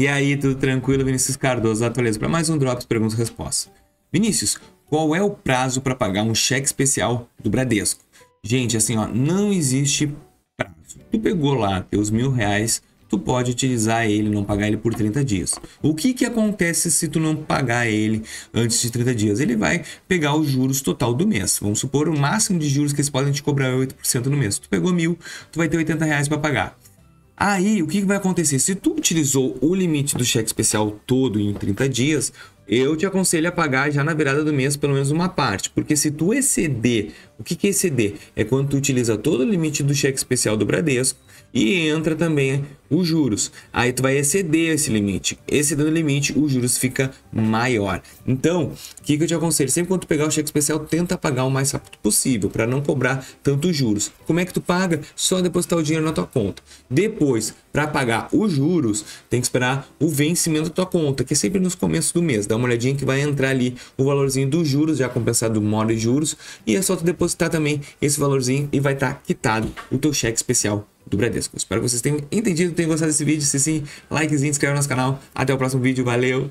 E aí, tudo tranquilo? Vinícius Cardoso, atualizo para mais um Drops Perguntas e Respostas. Vinícius, qual é o prazo para pagar um cheque especial do Bradesco? Gente, assim, ó, não existe prazo. Tu pegou lá teus R$1.000, tu pode utilizar ele, não pagar ele por 30 dias. O que que acontece se tu não pagar ele antes de 30 dias? Ele vai pegar os juros total do mês. Vamos supor, o máximo de juros que eles podem te cobrar é 8% no mês. Tu pegou R$1.000, tu vai ter R$80 para pagar. Aí, o que vai acontecer? Se tu utilizou o limite do cheque especial todo em 30 dias, eu te aconselho a pagar já na virada do mês pelo menos uma parte. Porque se tu exceder, o que é exceder? É quando tu utiliza todo o limite do cheque especial do Bradesco e entra também os juros. Aí tu vai exceder esse limite. Excedendo o limite, os juros fica maior. Então, o que eu te aconselho? Sempre quando tu pegar o cheque especial, tenta pagar o mais rápido possível para não cobrar tantos juros. Como é que tu paga? Só depositar o dinheiro na tua conta. Depois, para pagar os juros, tem que esperar o vencimento da tua conta, que é sempre nos começos do mês. Dá uma olhadinha que vai entrar ali o valorzinho dos juros, já compensado uma hora de juros. E é só tu depositar também esse valorzinho e vai estar quitado o teu cheque especial do Bradesco. Espero que vocês tenham entendido, tenham gostado desse vídeo. Se sim, likezinho, se inscreve no nosso canal. Até o próximo vídeo, valeu!